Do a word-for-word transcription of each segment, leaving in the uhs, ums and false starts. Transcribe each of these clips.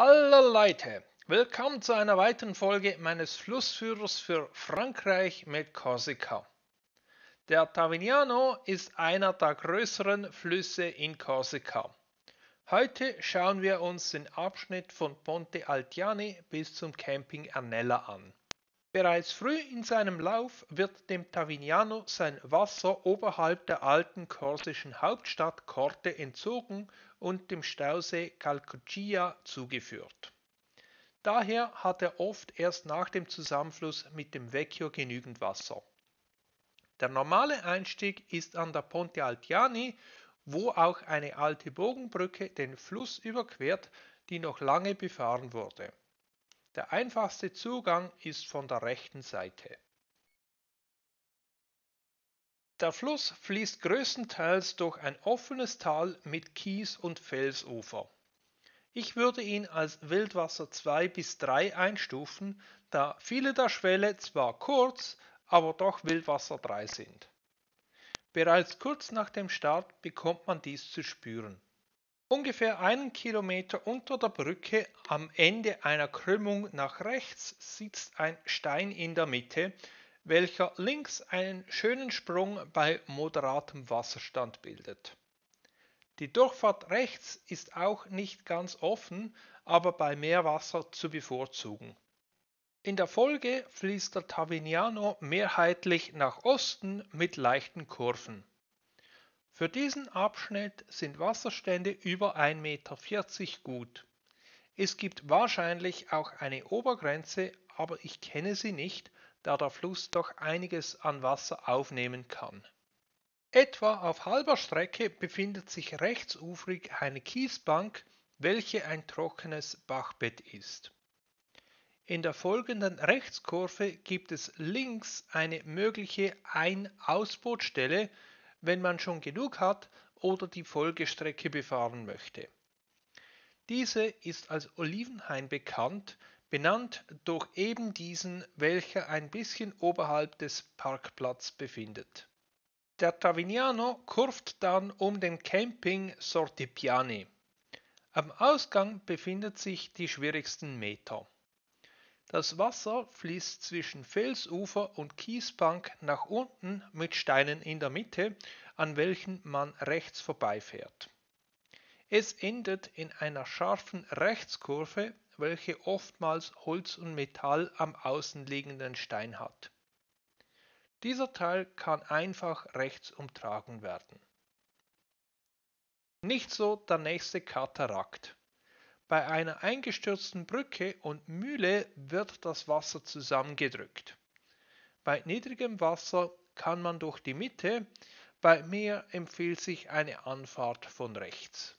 Hallo Leute, willkommen zu einer weiteren Folge meines Flussführers für Frankreich mit Korsika. Der Tavignano ist einer der größeren Flüsse in Korsika. Heute schauen wir uns den Abschnitt von Ponte Altiani bis zum Camping Ernella an. Bereits früh in seinem Lauf wird dem Tavignano sein Wasser oberhalb der alten korsischen Hauptstadt Corte entzogen und dem Stausee Calcuccia zugeführt. Daher hat er oft erst nach dem Zusammenfluss mit dem Vecchio genügend Wasser. Der normale Einstieg ist an der Ponte Altiani, wo auch eine alte Bogenbrücke den Fluss überquert, die noch lange befahren wurde. Der einfachste Zugang ist von der rechten Seite. Der Fluss fließt größtenteils durch ein offenes Tal mit Kies- und Felsufer. Ich würde ihn als Wildwasser zwei bis drei einstufen, da viele der Schwelle zwar kurz, aber doch Wildwasser drei sind. Bereits kurz nach dem Start bekommt man dies zu spüren. Ungefähr einen Kilometer unter der Brücke, am Ende einer Krümmung nach rechts, sitzt ein Stein in der Mitte, welcher links einen schönen Sprung bei moderatem Wasserstand bildet. Die Durchfahrt rechts ist auch nicht ganz offen, aber bei Meerwasser zu bevorzugen. In der Folge fließt der Tavignano mehrheitlich nach Osten mit leichten Kurven. Für diesen Abschnitt sind Wasserstände über ein Komma vierzig Meter gut. Es gibt wahrscheinlich auch eine Obergrenze, aber ich kenne sie nicht, da der Fluss doch einiges an Wasser aufnehmen kann. Etwa auf halber Strecke befindet sich rechtsufrig eine Kiesbank, welche ein trockenes Bachbett ist. In der folgenden Rechtskurve gibt es links eine mögliche Ein-Ausbootstelle, wenn man schon genug hat oder die Folgestrecke befahren möchte. Diese ist als Olivenhain bekannt, benannt durch eben diesen, welcher ein bisschen oberhalb des Parkplatzes befindet. Der Tavignano kurvt dann um den Camping Sortipiani. Am Ausgang befindet sich die schwierigsten Meter. Das Wasser fließt zwischen Felsufer und Kiesbank nach unten mit Steinen in der Mitte, an welchen man rechts vorbeifährt. Es endet in einer scharfen Rechtskurve, welche oftmals Holz und Metall am außenliegenden Stein hat. Dieser Teil kann einfach rechts umtragen werden. Nicht so der nächste Katarakt. Bei einer eingestürzten Brücke und Mühle wird das Wasser zusammengedrückt. Bei niedrigem Wasser kann man durch die Mitte, bei Meer empfiehlt sich eine Anfahrt von rechts.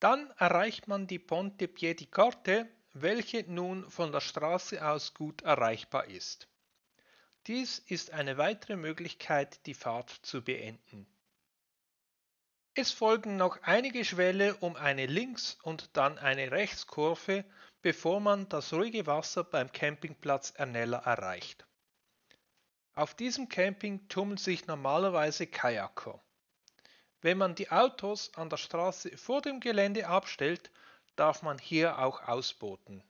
Dann erreicht man die Ponte Piedicorte, welche nun von der Straße aus gut erreichbar ist. Dies ist eine weitere Möglichkeit, die Fahrt zu beenden. Es folgen noch einige Schwelle um eine Links- und dann eine Rechtskurve, bevor man das ruhige Wasser beim Campingplatz Ernella erreicht. Auf diesem Camping tummeln sich normalerweise Kajaker. Wenn man die Autos an der Straße vor dem Gelände abstellt, darf man hier auch ausbooten.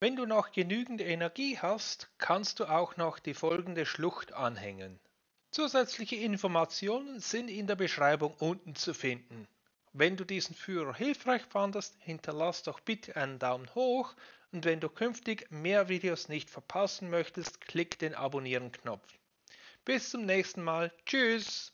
Wenn du noch genügend Energie hast, kannst du auch noch die folgende Schlucht anhängen. Zusätzliche Informationen sind in der Beschreibung unten zu finden. Wenn du diesen Führer hilfreich fandest, hinterlass doch bitte einen Daumen hoch und wenn du künftig mehr Videos nicht verpassen möchtest, klick den Abonnieren-Knopf. Bis zum nächsten Mal. Tschüss!